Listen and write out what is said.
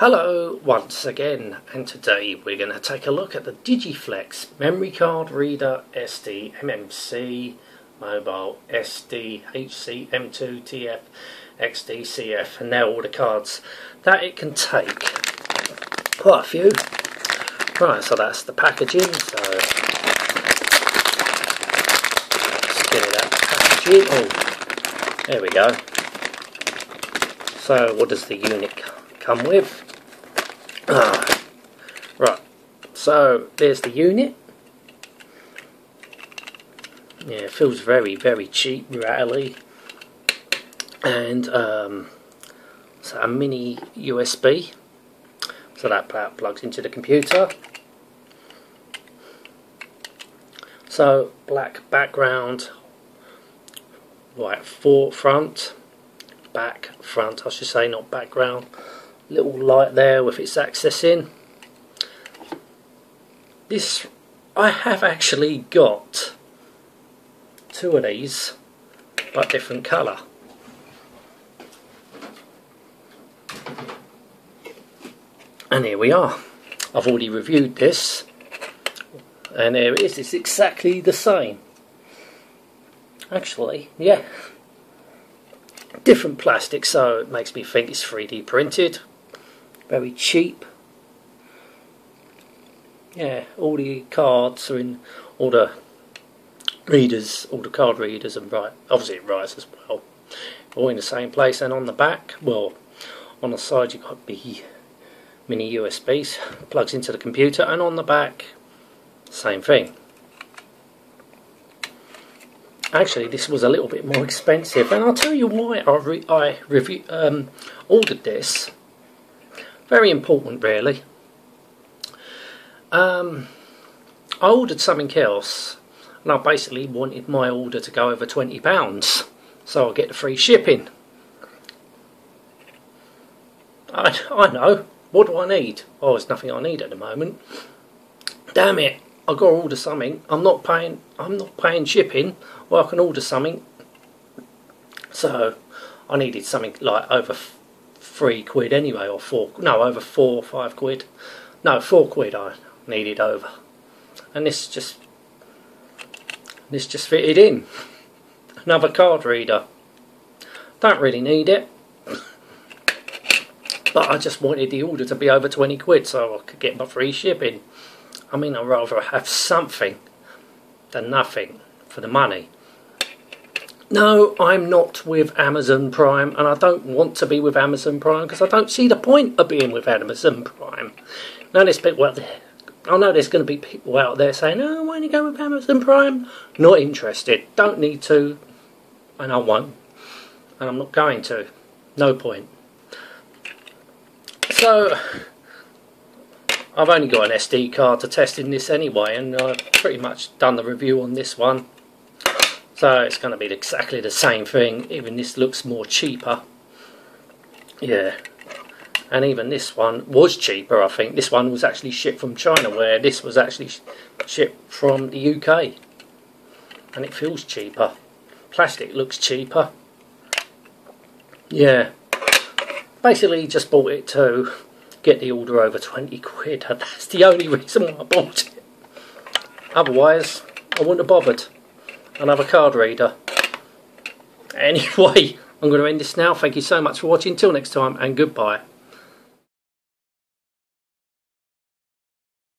Hello once again, and today we're going to take a look at the Digiflex Memory Card Reader SD MMC Mobile SD HC M2 TF XD CF, and now all the cards that it can take. Quite a few. Right, so that's the packaging. So let's get it out of packaging. Oh, there we go. So what does the unit come with? Right, so there's the unit. Yeah, it feels very, very cheap, rattly, and it's a mini USB, so that part plugs into the computer. So black background, white forefront, back front I should say, not background. Little light there with its accessing. This, I have actually got two of these, but different colour. And here we are. I've already reviewed this, and there it is. It's exactly the same. Actually, yeah. Different plastic, so it makes me think it's 3D printed. Very cheap. Yeah, all the cards are in, all the readers, all the card readers, and obviously it writes as well, all in the same place. And on the back, well, on the side you've got the mini USBs, plugs into the computer, and on the back, same thing. Actually, this was a little bit more expensive, and I'll tell you why I ordered this. Very important, really. I ordered something else, and I basically wanted my order to go over £20, so I'll get the free shipping. I know. What do I need? Oh, there's nothing I need at the moment. Damn it! I've got to order something. I'm not paying shipping. Well, I can order something. So I needed something like over £3 anyway, or £4 or £5. No, £4 I needed over, and this just fitted in. Another card reader, don't really need it, but I just wanted the order to be over £20 so I could get my free shipping. I mean, I'd rather have something than nothing for the money. No, I'm not with Amazon Prime, and I don't want to be with Amazon Prime because I don't see the point of being with Amazon Prime. Now, there's people out there, I know there's going to be people out there saying, "Oh, why don't you go with Amazon Prime?" Not interested. Don't need to, and I won't, and I'm not going to. No point. So I've only got an SD card to test in this anyway, and I've pretty much done the review on this one. So it's going to be exactly the same thing, even this looks more cheaper. Yeah, and even this one was cheaper, I think. This one was actually shipped from China, where this was actually shipped from the UK. And it feels cheaper. Plastic looks cheaper. Yeah, basically just bought it to get the order over £20, and that's the only reason why I bought it. Otherwise, I wouldn't have bothered. Another card reader. Anyway, I'm going to end this now. Thank you so much for watching. Till next time, and goodbye.